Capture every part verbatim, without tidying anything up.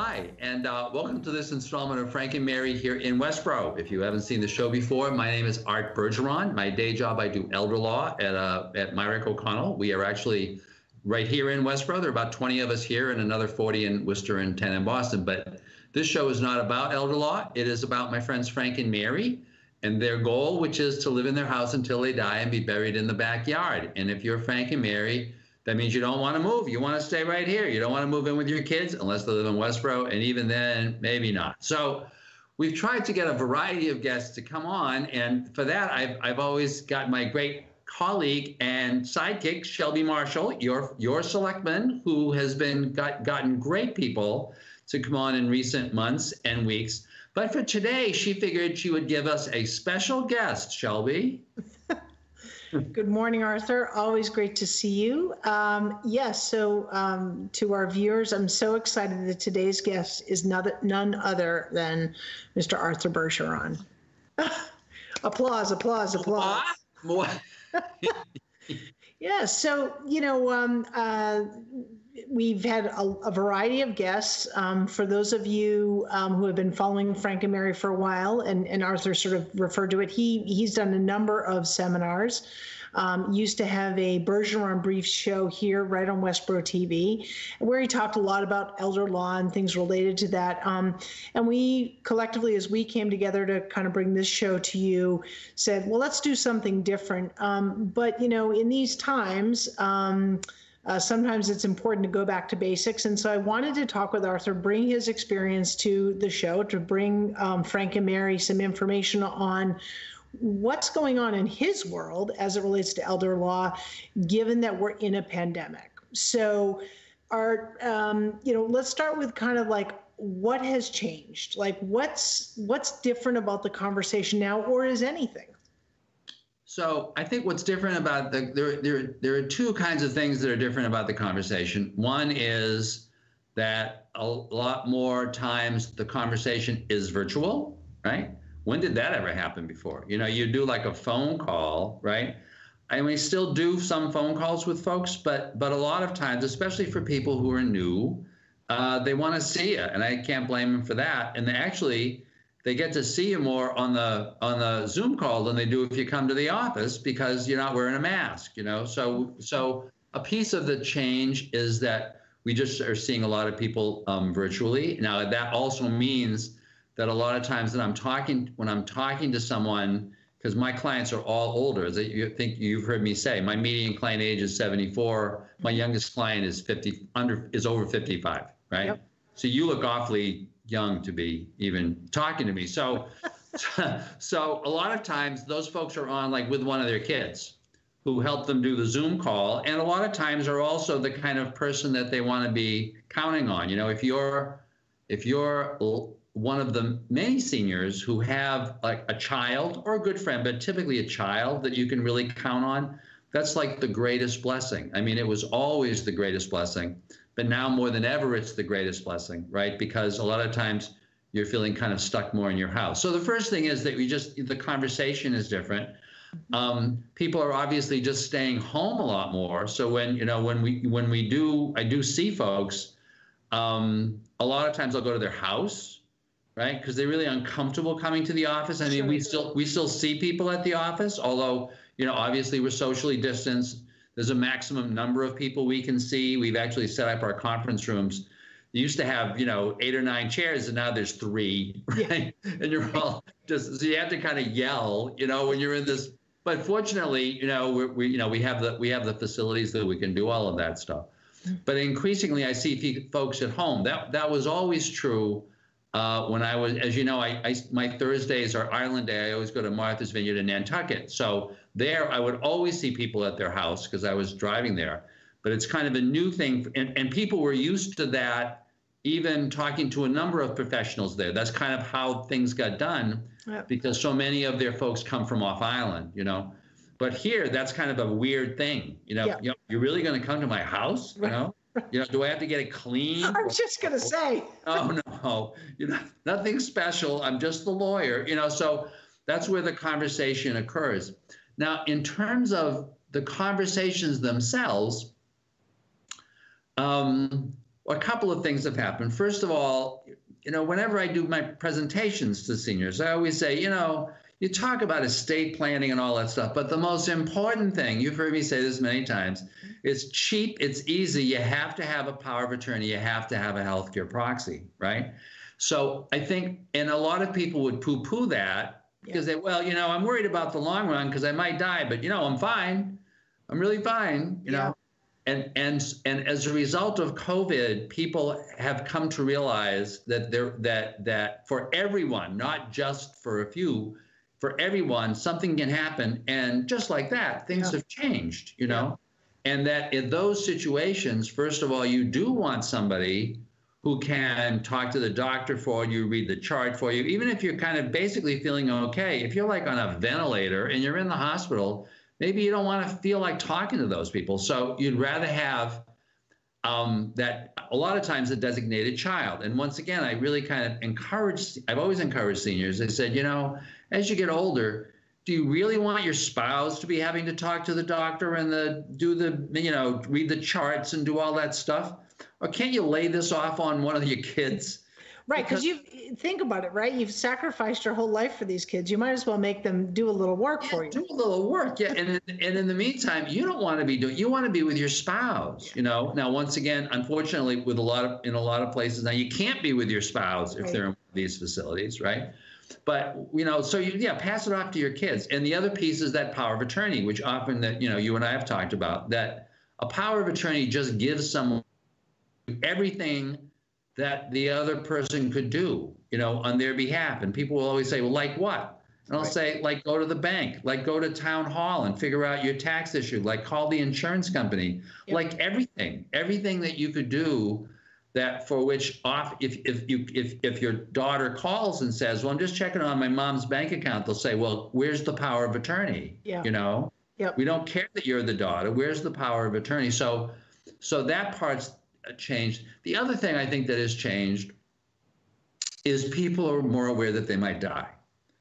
Hi, and uh, welcome to this installment of Frank and Mary here in Westboro. If you haven't seen the show before, my name is Art Bergeron. My day job, I do elder law at, uh, at Mirick O'Connell. We are actually right here in Westboro. There are about twenty of us here and another forty in Worcester and ten in Boston. But this show is not about elder law. It is about my friends Frank and Mary and their goal, which is to live in their house until they die and be buried in the backyard. And if you're Frank and Mary, that means you don't want to move. You want to stay right here. You don't want to move in with your kids unless they live in Westboro, and even then, maybe not. So we've tried to get a variety of guests to come on, and for that, I've, I've always got my great colleague and sidekick, Shelby Marshall, your, your selectman, who has been got, gotten great people to come on in recent months and weeks. But for today, she figured she would give us a special guest, Shelby. Good morning, Arthur. Always great to see you. Um, yes, so um, to our viewers, I'm so excited that today's guest is not, none other than Mister Arthur Bergeron. applause, applause, applause. More. Yeah, so, you know, um, uh, we've had a, a variety of guests. Um, for those of you um, who have been following Frank and Mary for a while, and, and Arthur sort of referred to it, he he's done a number of seminars. Um, used to have a Bergeron Brief show here right on Westboro T V, where he talked a lot about elder law and things related to that. Um, and we collectively, as we came together to kind of bring this show to you, said, well, let's do something different. Um, but, you know, in these times, um, Uh, sometimes it's important to go back to basics. And so I wanted to talk with Arthur, bring his experience to the show, to bring um, Frank and Mary some information on what's going on in his world as it relates to elder law, given that we're in a pandemic. So, Art, um, you know, let's start with kind of like, what has changed? Like, what's what's different about the conversation now, or is anything? So I think what's different about the, there, there, there are two kinds of things that are different about the conversation. One is that a lot more times the conversation is virtual, right? When did that ever happen before? You know, you do like a phone call, right? And we still do some phone calls with folks, but, but a lot of times, especially for people who are new, uh, they want to see you, and I can't blame them for that. And they actually, they get to see you more on the on the Zoom call than they do if you come to the office because you're not wearing a mask, you know? So so a piece of the change is that we just are seeing a lot of people um, virtually. Now, that also means that a lot of times that I'm talking, when I'm talking to someone, because my clients are all older, that you think you've heard me say, my median client age is seventy-four. My youngest client is fifty, under, is over fifty-five, right? Yep. So you look awfully young to be even talking to me. So, so, so a lot of times those folks are on like with one of their kids who help them do the Zoom call. And a lot of times are also the kind of person that they want to be counting on. You know, if you're, if you're one of the many seniors who have like a child or a good friend, but typically a child that you can really count on, that's like the greatest blessing. I mean, it was always the greatest blessing. But now more than ever, it's the greatest blessing, right? Because a lot of times you're feeling kind of stuck more in your house. So the first thing is that we just, the conversation is different. Um, people are obviously just staying home a lot more. So when, you know, when we, when we do, I do see folks, um, a lot of times I'll go to their house, right? Because they're really uncomfortable coming to the office. I mean, we still, we still see people at the office, although, you know, obviously we're socially distanced. There's a maximum number of people we can see. We've actually set up our conference rooms. You used to have, you know, eight or nine chairs, and now there's three, right? Yeah. And you're all just, so you have to kind of yell, you know, when you're in this. But fortunately, you know, we're, we, you know, we have the we have the facilities that we can do all of that stuff. But increasingly, I see folks at home. That that was always true uh, when I was, as you know, I, I my Thursdays are Ireland Day. I always go to Martha's Vineyard in Nantucket. So there, I would always see people at their house because I was driving there. But it's kind of a new thing. And, and people were used to that, even talking to a number of professionals there. That's kind of how things got done, yep, because so many of their folks come from off island, you know. But here, that's kind of a weird thing. You know, yep. you know you're really going to come to my house, you know? You know, do I have to get it clean? I was just going to say. Oh, no, you know, nothing special. I'm just the lawyer, you know. So that's where the conversation occurs. Now, in terms of the conversations themselves, um, a couple of things have happened. First of all, you know, whenever I do my presentations to seniors, I always say, you know, you talk about estate planning and all that stuff, but the most important thing, you've heard me say this many times, it's cheap, it's easy, you have to have a power of attorney, you have to have a healthcare proxy, right? So I think, and a lot of people would poo-poo that because yeah. they, well, you know, I'm worried about the long run because I might die, but you know, I'm fine, I'm really fine, you yeah. know? And, and, and as a result of COVID, people have come to realize that, there, that, that for everyone, not just for a few, for everyone, something can happen. And just like that, things yeah. have changed, you know? Yeah. And that in those situations, first of all, you do want somebody who can talk to the doctor for you, read the chart for you, even if you're kind of basically feeling okay. If you're like on a ventilator and you're in the hospital, maybe you don't want to feel like talking to those people. So you'd rather have um, that, a lot of times, a designated child. And once again, I really kind of encourage, I've always encouraged seniors. I said, you know, as you get older, do you really want your spouse to be having to talk to the doctor and the do the, you know, read the charts and do all that stuff? Or can't you lay this off on one of your kids? Right, because you think about it, right? You've sacrificed your whole life for these kids. You might as well make them do a little work yeah, for you. Do a little work, yeah. And and in the meantime, you don't want to be doing. You want to be with your spouse, yeah. you know. Now, once again, unfortunately, with a lot of in a lot of places now, you can't be with your spouse if right. they're in these facilities, right? But you know, so you yeah, pass it off to your kids. And the other piece is that power of attorney, which often that you know you and I have talked about. That a power of attorney just gives someone everything that the other person could do, you know, on their behalf. And people will always say, well, like what? And I'll right. say, like, go to the bank, like, go to town hall and figure out your tax issue, like, call the insurance company, yep. like everything, everything that you could do that for which off, if, if, you, if, if your daughter calls and says, well, I'm just checking on my mom's bank account, they'll say, well, where's the power of attorney? Yeah. You know, yep. we don't care that you're the daughter. Where's the power of attorney? So, so that part's changed. The other thing I think that has changed is people are more aware that they might die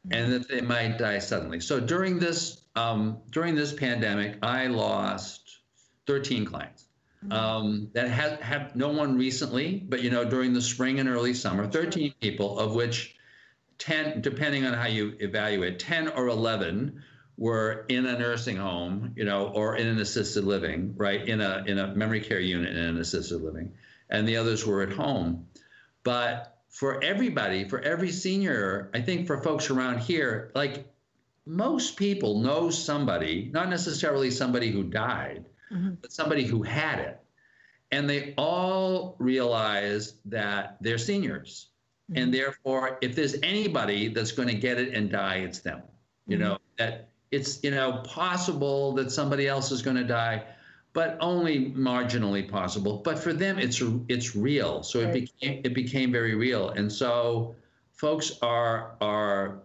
and that they might die suddenly. So during this um, during this pandemic, I lost thirteen clients um, that had, had no one recently, but you know, during the spring and early summer, thirteen people, of which ten, depending on how you evaluate, ten or eleven were in a nursing home, you know, or in an assisted living, right? In a in a memory care unit in an assisted living, and the others were at home. But for everybody, for every senior, I think for folks around here, like most people know somebody, not necessarily somebody who died, mm-hmm. but somebody who had it. And they all realize that they're seniors. Mm-hmm. And therefore, if there's anybody that's gonna get it and die, it's them, you know, mm-hmm. that. It's, you know, possible that somebody else is going to die, but only marginally possible. But for them, it's it's real. So right. it became it became very real. And so folks are are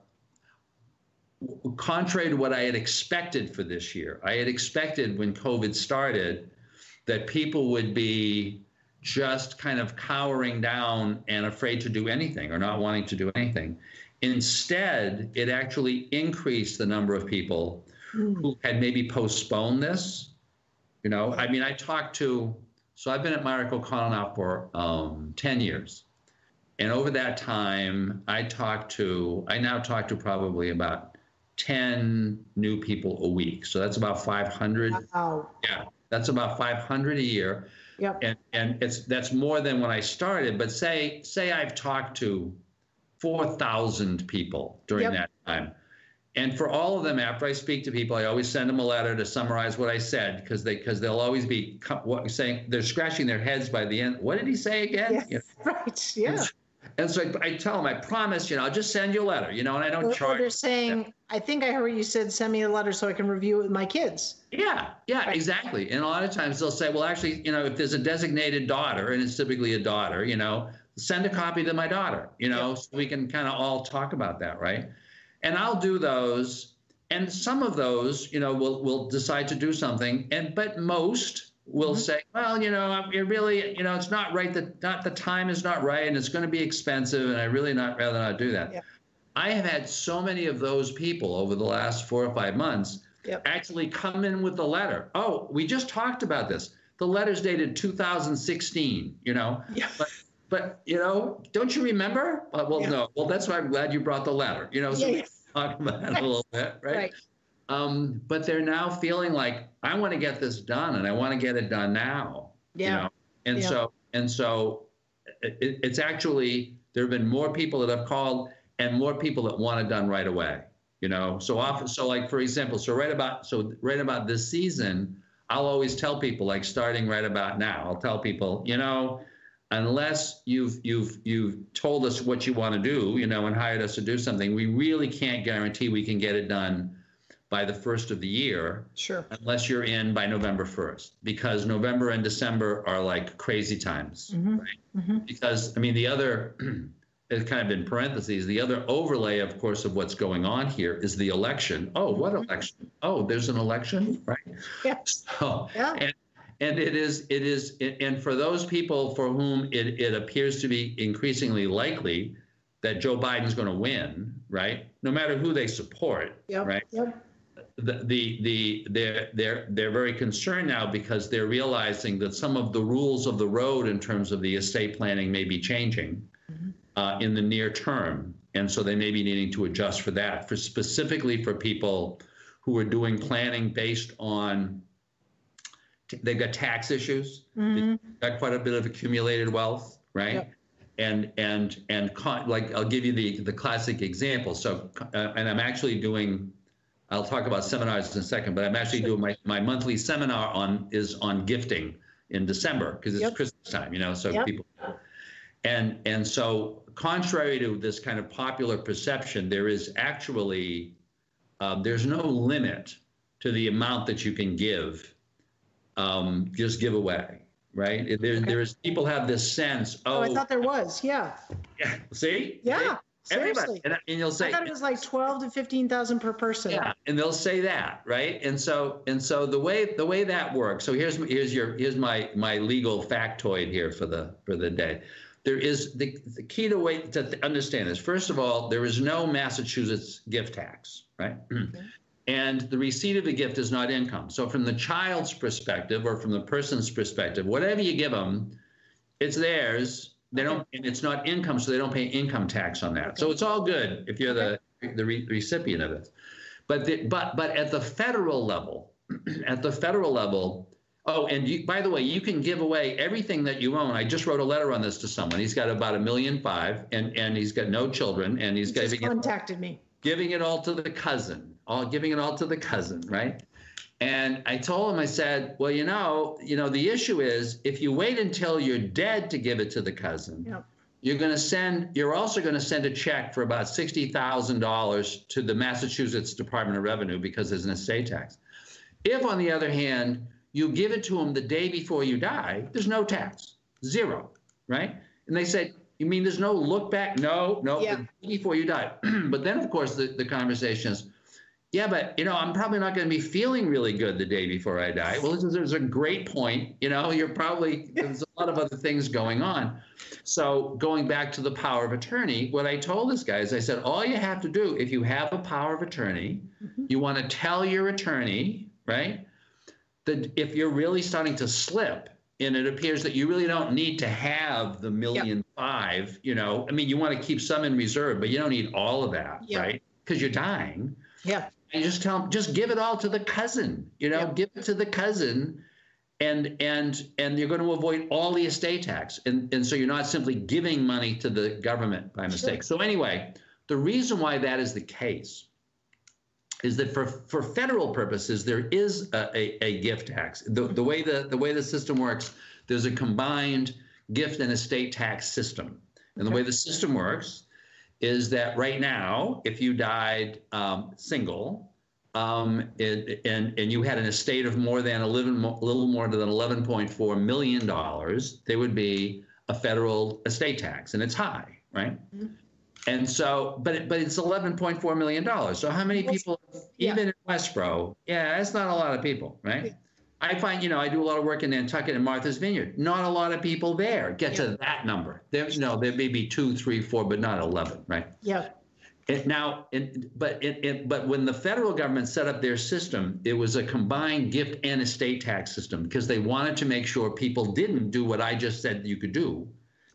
contrary to what I had expected for this year. I had expected when COVID started that people would be just kind of cowering down and afraid to do anything or not wanting to do anything. Instead, it actually increased the number of people mm. who had maybe postponed this. You know, I mean, I talked to, so I've been at Mirick O'Connell now for um, ten years. And over that time, I talked to, I now talk to probably about ten new people a week. So that's about five hundred. Wow. Yeah, that's about five hundred a year. Yep. And, and it's that's more than when I started, but say say I've talked to four thousand people during yep. that time. And for all of them, after I speak to people, I always send them a letter to summarize what I said, because they, because they'll always be what, saying, they're scratching their heads by the end. What did he say again? Yes, you know? Right, yeah. And, and so I, I tell them, I promise, you know, I'll just send you a letter, you know, and I don't well, charge. They're saying, them. I think I heard you said, send me a letter so I can review it with my kids. Yeah, yeah, right. Exactly. And a lot of times they'll say, well, actually, you know, if there's a designated daughter, and it's typically a daughter, you know, send a copy to my daughter, you know, yeah. so we can kind of all talk about that, right? And I'll do those, and some of those, you know, will will decide to do something, and but most will mm-hmm. say, well, you know, it really, you know, it's not right, that not the time is not right, and it's going to be expensive, and I really not rather not do that. Yeah. I have had so many of those people over the last four or five months yep. actually come in with the letter. Oh, we just talked about this. the letter's dated two thousand sixteen, you know. Yeah. But, but, you know, don't you remember? Uh, well, yeah. no. Well, that's why I'm glad you brought the letter, you know, so yeah, yes. we talk about that a little bit, right? Right. Um, but they're now feeling like, I want to get this done, and I want to get it done now. Yeah. You know? And yeah. so, and so it, it's actually, there have been more people that have called and more people that want it done right away. You know, so often, so like, for example, so right about, so right about this season, I'll always tell people, like, starting right about now, I'll tell people, you know, unless you've, you've, you've told us what you want to do, you know, and hired us to do something, we really can't guarantee we can get it done by the first of the year. Sure. Unless you're in by November first, because November and December are like crazy times. Mm-hmm. Right? Mm-hmm. Because, I mean, the other, it's kind of in parentheses, the other overlay, of course, of what's going on here is the election. Oh, what election? Oh, there's an election, right? Yeah. So, yeah. And, and it is, it is, and for those people for whom it, it appears to be increasingly likely that Joe Biden's going to win, right? No matter who they support, yep. right? Yep. The, the, the, they're, they're, they're very concerned now, because they're realizing that some of the rules of the road in terms of the estate planning may be changing. Uh, in the near term, and so they may be needing to adjust for that, for specifically for people who are doing planning based on, t they've got tax issues, mm-hmm. they've got quite a bit of accumulated wealth, right? Yep. And and and con like I'll give you the the classic example. So, uh, and I'm actually doing, I'll talk about seminars in a second, but I'm actually sure. doing my my monthly seminar on is on gifting in December, because it's yep. Christmas time, you know, so yep. people. And and so, contrary to this kind of popular perception, there is actually, uh, there's no limit to the amount that you can give, um, just give away, right? There, okay. there's, people have this sense, oh, oh. I thought there was, yeah. Yeah, see? Yeah, see? Everybody. And, and you'll say- I thought it was like twelve to fifteen thousand per person. Yeah, and they'll say that, right? And so and so the way the way that works, so here's here's your here's my my legal factoid here for the for the day. There is the, the key to way to understand this. First of all, there is no Massachusetts gift tax, right? Okay. And the receipt of the gift is not income. So from the child's perspective, or from the person's perspective, whatever you give them, it's theirs. They don't, and it's not income, so they don't pay income tax on that. Okay. So it's all good if you're the the re recipient of it. But the, but but at the federal level, at the federal level. Oh, and you, by the way, you can give away everything that you own. I just wrote a letter on this to someone. He's got about a million five, and and he's got no children, and he's giving just contacted it, me, giving it all to the cousin, all giving it all to the cousin, right? And I told him, I said, well, you know, you know, the issue is if you wait until you're dead to give it to the cousin, yep. you're going to send, you're also going to send a check for about sixty thousand dollars to the Massachusetts Department of Revenue because there's an estate tax. If, on the other hand, you give it to them the day before you die, there's no tax, zero, right? And they said, you mean there's no look back? No, no, yeah. the day before you die. But then, of course, the, the conversation is, yeah, but, you know, I'm probably not going to be feeling really good the day before I die. Well, this is, this is a great point. You know, you're probably, there's a lot of other things going on. So going back to the power of attorney, what I told this guy is I said, all you have to do, if you have a power of attorney, mm-hmm. you want to tell your attorney, right? That if you're really starting to slip and it appears that you really don't need to have the million yep. five, you know, I mean, you want to keep some in reserve, but you don't need all of that, yep. right? Because you're dying. Yeah. And you just tell them, just give it all to the cousin, you know, yep. give it to the cousin, and and and you're going to avoid all the estate tax. And, and so you're not simply giving money to the government by mistake. Sure. So anyway, the reason why that is the case is that for, for federal purposes, there is a, a, a gift tax. The, the, way the, the way the system works, there's a combined gift and estate tax system. And the way the system works is that right now, if you died um, single um, it, and, and you had an estate of more than eleven, a little more than eleven point four million dollars, there would be a federal estate tax, and it's high, right? Mm-hmm. And so, but but it's eleven point four million dollars. So how many people, yeah. even in Westboro? Yeah, that's not a lot of people, right? Yeah. I find, you know, I do a lot of work in Nantucket and Martha's Vineyard. Not a lot of people there get yeah. to that number. There's, you know, there may be two, three, four, but not eleven, right? Yeah. It now, it, but it, it, but when the federal government set up their system, it was a combined gift and estate tax system because they wanted to make sure people didn't do what I just said you could do.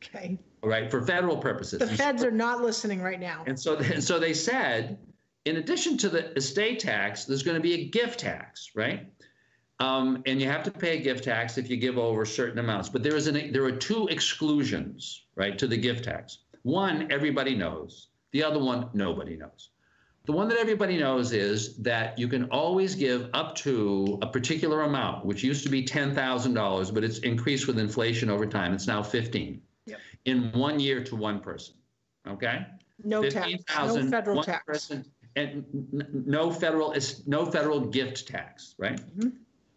Okay. All right, for federal purposes. The feds are not listening right now. And so, and so they said, in addition to the estate tax, there's going to be a gift tax, right? Um, and you have to pay a gift tax if you give over certain amounts. But there is an, there are two exclusions, right, to the gift tax. One, everybody knows. The other one, nobody knows. The one that everybody knows is that you can always give up to a particular amount, which used to be ten thousand dollars, but it's increased with inflation over time. It's now fifteen thousand dollars yep. in one year to one person, okay? No fifteen, tax, no federal tax. Person, and no federal, no federal gift tax, right? Mm-hmm.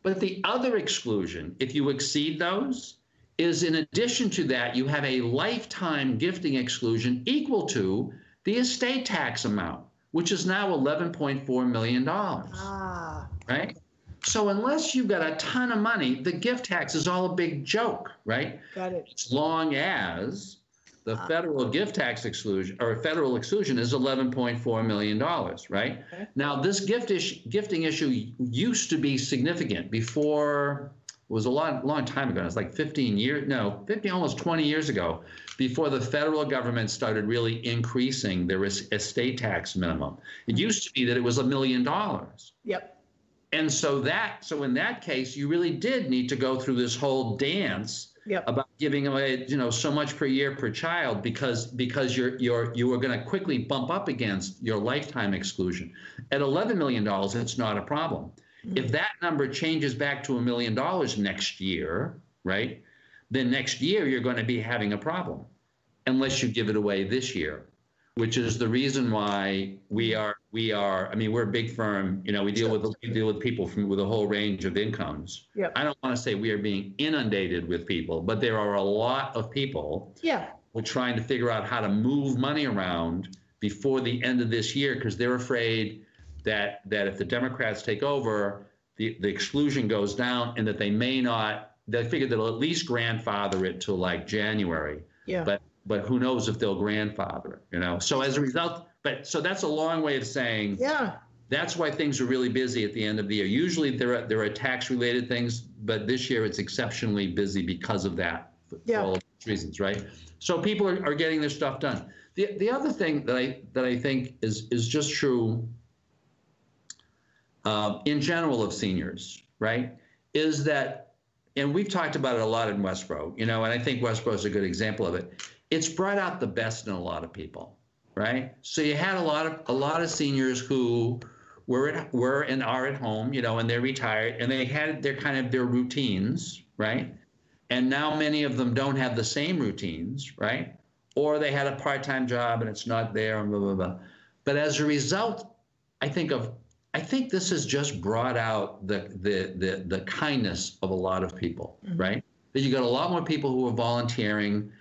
But the other exclusion, if you exceed those, is in addition to that, you have a lifetime gifting exclusion equal to the estate tax amount, which is now eleven point four million dollars, ah. right? So unless you've got a ton of money, the gift tax is all a big joke, right? Got it. As long as the ah. federal gift tax exclusion or federal exclusion is eleven point four million dollars, right? Okay. Now, this gift ish, gifting issue used to be significant before. It was a long, long time ago. It was like fifteen years, no, fifteen, almost twenty years ago, before the federal government started really increasing their estate tax minimum. It used to be that it was a million dollars. Yep. And so that, so in that case, you really did need to go through this whole dance yep. about giving away, you know, so much per year per child, because because you're you're you were going to quickly bump up against your lifetime exclusion. At eleven million dollars, it's not a problem. If that number changes back to a million dollars next year, right, then next year you're going to be having a problem unless you give it away this year, which is the reason why we are, we are, I mean, we're a big firm, you know, we deal with, we deal with people from with a whole range of incomes. Yep. I don't want to say we are being inundated with people, but there are a lot of people yeah. who are trying to figure out how to move money around before the end of this year because they're afraid that that if the Democrats take over, the, the exclusion goes down and that they may not, they figure they'll at least grandfather it to like January. Yeah. But but who knows if they'll grandfather it, you know? So as a result, but so that's a long way of saying, yeah, that's why things are really busy at the end of the year. Usually there are, there are tax related things, but this year it's exceptionally busy because of that, for yeah. all those reasons, right? So people are, are getting their stuff done. The the other thing that I that I think is is just true Uh, in general of seniors, right, is that, and we've talked about it a lot in Westboro, you know, and I think Westboro is a good example of it. It's brought out the best in a lot of people, right? So you had a lot of a lot of seniors who were at, were and are at home, you know, and they're retired, and they had their kind of their routines, right? And now many of them don't have the same routines, right? Or they had a part-time job and it's not there, and blah blah blah. But as a result, I think of I think this has just brought out the, the the the kindness of a lot of people, right? That you got a lot more people who are volunteering,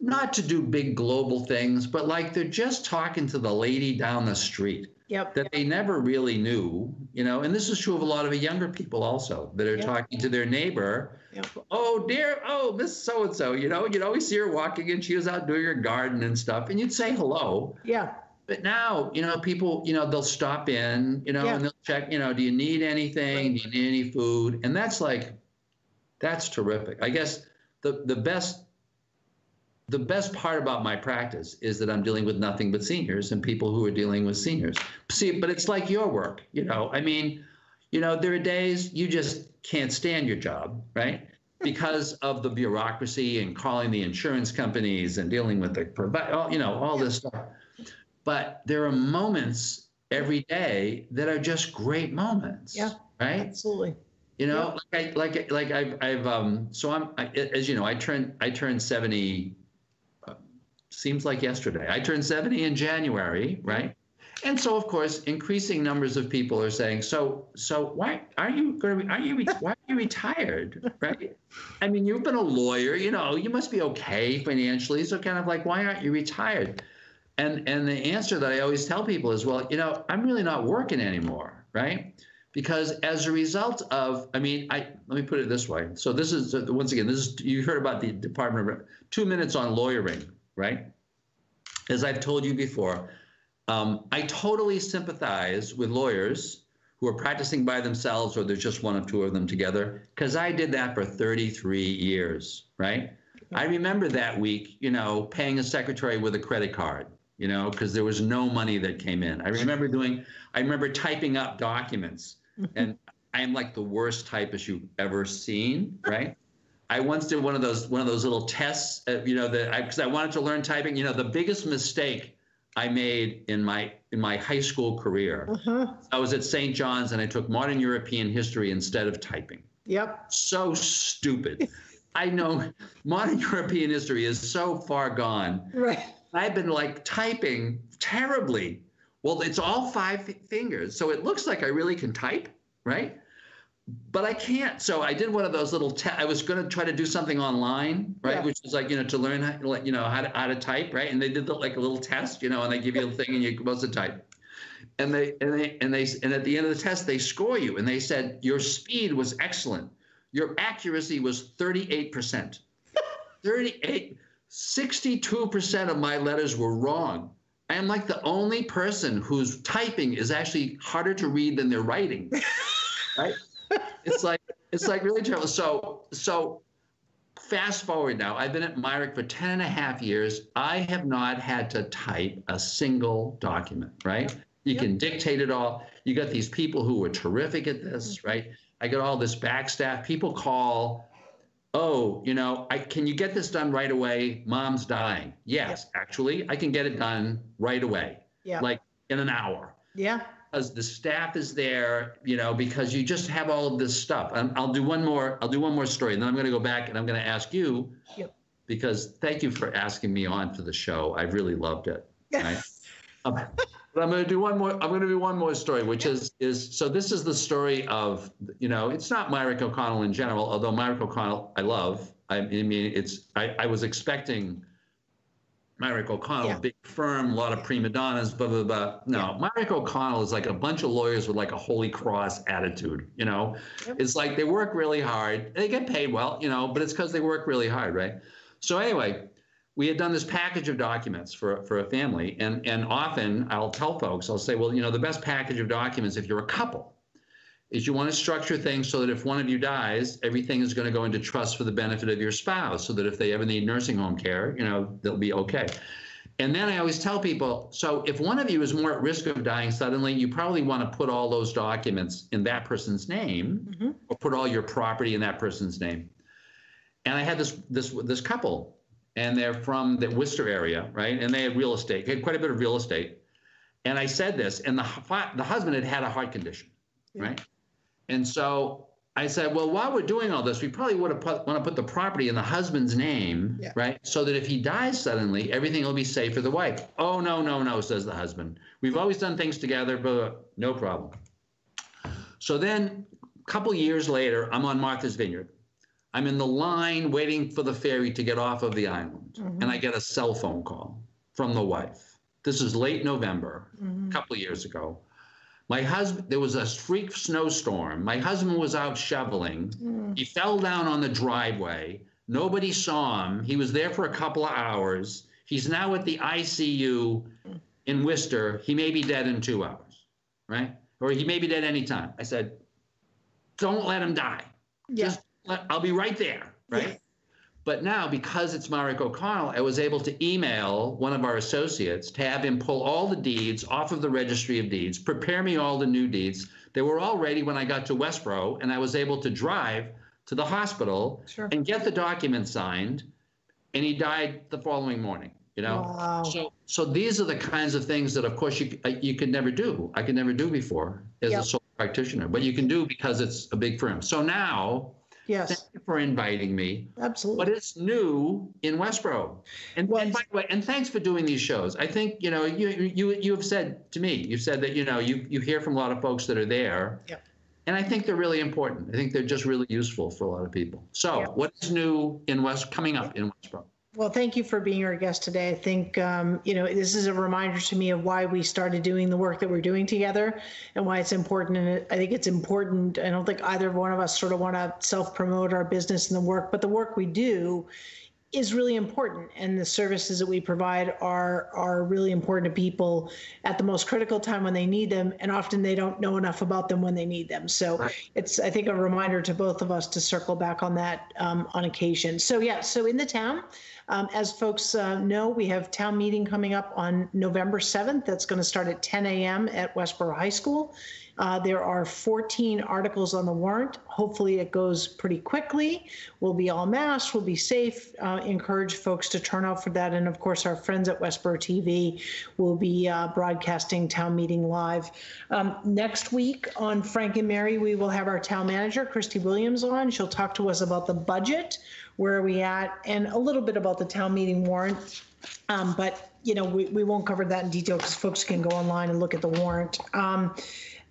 not to do big global things, but like they're just talking to the lady down the street yep. that they never really knew, you know. And this is true of a lot of younger people also that are yep. talking to their neighbor. Yep. Oh dear, oh Miss So and So, you know. You'd always see her walking, and she was out doing her garden and stuff, and you'd say hello. Yeah. But now, you know, people, you know, they'll stop in, you know, yeah. and they'll check, you know, do you need anything? Do you need any food? And that's like, that's terrific. I guess the, the best, the best part about my practice is that I'm dealing with nothing but seniors and people who are dealing with seniors. See, but it's like your work, you know, I mean, you know, there are days you just can't stand your job, right? Because of the bureaucracy and calling the insurance companies and dealing with the, you know, all this stuff. But there are moments every day that are just great moments. Yeah. Right. Absolutely. You know, yeah. like I, like like I've I've um. So I'm I, as you know I turned I turned seventy. Uh, seems like yesterday. I turned seventy in January, right? And so of course, increasing numbers of people are saying, so so why are you going to are you why are you retired, right? I mean, you've been a lawyer, you know, you must be okay financially. So kind of like, why aren't you retired? And, and the answer that I always tell people is, well, you know, I'm really not working anymore, right? Because as a result of, I mean, I let me put it this way. So this is, once again, this is, you heard about the Department of, two minutes on lawyering, right? As I've told you before, Um, I totally sympathize with lawyers who are practicing by themselves, or there's just one or two of them together, because I did that for thirty-three years, right? I remember that week, you know, paying a secretary with a credit card, you know, because there was no money that came in. I remember doing, I remember typing up documents, and I am like the worst typist you've ever seen, right? I once did one of those, one of those little tests, uh, you know, that I, because I wanted to learn typing. You know, the biggest mistake I made in my in my high school career. Uh-huh. I was at Saint John's and I took modern European history instead of typing. Yep. So stupid. I know modern European history is so far gone. Right. I've been like typing terribly. Well, it's all five fingers, so it looks like I really can type, right? But I can't. So I did one of those little tests. I was going to try to do something online, right? Yeah. Which is like, you know, to learn, how, you know, how to, how to type, right? And they did the, like a little test, you know, and they give you a thing and you're supposed to type. And they, and they, and they, and at the end of the test, they score you. And they said, your speed was excellent. Your accuracy was thirty-eight percent. thirty-eight, sixty-two percent of my letters were wrong. I am like the only person whose typing is actually harder to read than their writing, right? It's like, it's like really terrible. So, so fast forward now, I've been at Mirick for ten and a half years. I have not had to type a single document, right? Yep. You yep. can dictate it all. You got these people who were terrific at this, right? I got all this backstaff. People call, oh, you know, I, can you get this done right away? Mom's dying. Yes, yep. actually, I can get it done right away. Yeah. Like in an hour. Yeah. Because the staff is there, you know, because you just have all of this stuff. I'm, I'll do one more. I'll do one more story, and then I'm going to go back and I'm going to ask you, yep. because thank you for asking me on for the show. I really loved it. Right? um, but I'm going to do one more. I'm going to do one more story, which is is so. This is the story of, you know, it's not Mirick O'Connell in general, although Mirick O'Connell I love. I mean, it's I, I was expecting Mirick O'Connell, yeah. big firm, a lot of prima donnas, blah, blah, blah. No, yeah. Mirick O'Connell is like a bunch of lawyers with like a Holy Cross attitude, you know? Yep. It's like they work really hard. They get paid well, you know, but it's because they work really hard, right? So anyway, we had done this package of documents for, for a family, and, and often I'll tell folks, I'll say, well, you know, the best package of documents if you're a couple is you want to structure things so that if one of you dies, everything is going to go into trust for the benefit of your spouse, so that if they ever need nursing home care, you know, they'll be okay. And then I always tell people, so if one of you is more at risk of dying suddenly, you probably want to put all those documents in that person's name, mm-hmm. or put all your property in that person's name. And I had this this this couple, and they're from the Worcester area, right? And they had real estate, had quite a bit of real estate. And I said this, and the, the husband had had a heart condition, yeah. right? And so I said, well, while we're doing all this, we probably would have put, want to put the property in the husband's name, yeah. right? So that if he dies suddenly, everything will be safe for the wife. Oh, no, no, no, says the husband. We've always done things together, but no problem. So then a couple years later, I'm on Martha's Vineyard. I'm in the line waiting for the ferry to get off of the island. Mm-hmm. And I get a cell phone call from the wife. This is late November, mm-hmm. a couple years ago. My husband, there was a freak snowstorm. My husband was out shoveling. Mm. He fell down on the driveway. Nobody saw him. He was there for a couple of hours. He's now at the I C U in Worcester. He may be dead in two hours, right? Or he may be dead any time. I said, don't let him die. Yeah. Just let, I'll be right there, right? Yeah. But now, because it's Mirick O'Connell, I was able to email one of our associates to have him pull all the deeds off of the registry of deeds, prepare me all the new deeds. They were all ready when I got to Westborough, and I was able to drive to the hospital sure. and get the document signed, and he died the following morning, you know? Wow. So, so these are the kinds of things that, of course, you, you could never do. I could never do before as yep. a sole practitioner, but you can do because it's a big firm. So now... Yes. Thank you for inviting me. Absolutely. But it's new in Westboro. And, well, and by the way, and thanks for doing these shows. I think, you know, you you you have said to me, you've said that, you know, you, you hear from a lot of folks that are there. Yeah. And I think they're really important. I think they're just really useful for a lot of people. So yeah. what's new in West coming up yeah. in Westboro? Well, thank you for being our guest today. I think, um, you know, this is a reminder to me of why we started doing the work that we're doing together and why it's important. And I think it's important. I don't think either one of us sort of want to self-promote our business and the work, but the work we do is really important, and the services that we provide are are really important to people at the most critical time when they need them, and often they don't know enough about them when they need them. So right. It's, I think, a reminder to both of us to circle back on that um, on occasion. So yeah, so in the town, um, as folks uh, know, we have town meeting coming up on November seventh. That's going to start at ten a m at Westboro High School. Uh, there are fourteen articles on the warrant. Hopefully it goes pretty quickly. We'll be all masked, we'll be safe, uh, encourage folks to turn out for that. And of course, our friends at Westboro T V will be uh, broadcasting town meeting live. Um, next week on Frank and Mary, we will have our town manager, Christy Williams, on. She'll talk to us about the budget, where are we at, and a little bit about the town meeting warrant. Um, but, you know, we, we won't cover that in detail because folks can go online and look at the warrant. Um,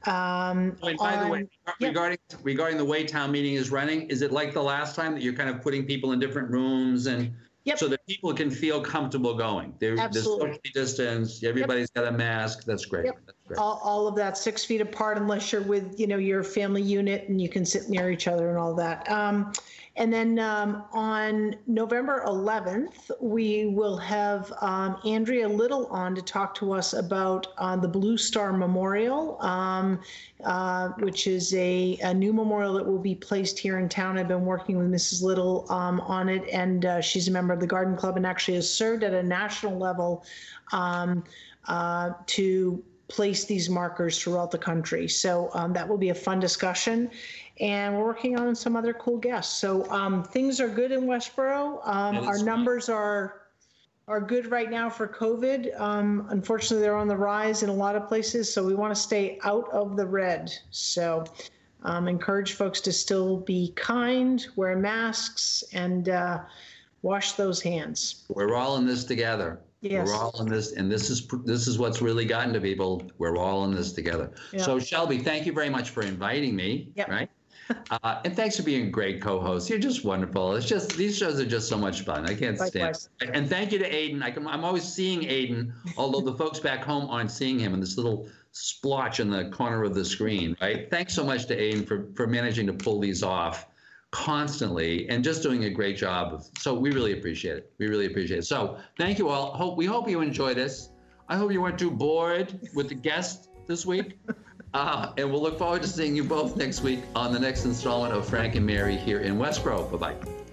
Um, and by on, the way, regarding yeah. regarding the way town meeting is running, is it like the last time that you're kind of putting people in different rooms and yep. so that people can feel comfortable going? They're, Absolutely. There's socially distanced. Everybody's yep. got a mask. That's great. Yep. That's great. All, all of that six feet apart, unless you're with you know your family unit and you can sit near each other and all that. Um, And then um, on November eleventh, we will have um, Andrea Little on to talk to us about uh, the Blue Star Memorial, um, uh, which is a, a new memorial that will be placed here in town. I've been working with Missus Little um, on it, and uh, she's a member of the Garden Club and actually has served at a national level um, uh, to place these markers throughout the country. So um, that will be a fun discussion. And we're working on some other cool guests. So um, things are good in Westboro. Um, our numbers are are good right now for COVID. Um, unfortunately, they're on the rise in a lot of places. So we want to stay out of the red. So um, encourage folks to still be kind, wear masks, and uh, wash those hands. We're all in this together. Yes. We're all in this, and this is this is what's really gotten to people. We're all in this together. Yeah. So Shelby, thank you very much for inviting me. Yep. Right. Uh, and thanks for being a great co-host. You're just wonderful. It's just, these shows are just so much fun. I can't Likewise. stand it. And thank you to Aiden. I can, I'm always seeing Aiden, although the folks back home aren't seeing him in this little splotch in the corner of the screen, right? Thanks so much to Aiden for, for managing to pull these off constantly and just doing a great job. So we really appreciate it. We really appreciate it. So thank you all. Hope, we hope you enjoy this. I hope you weren't too bored with the guests this week. Uh, and we'll look forward to seeing you both next week on the next installment of Frank and Mary here in Westboro. Bye-bye.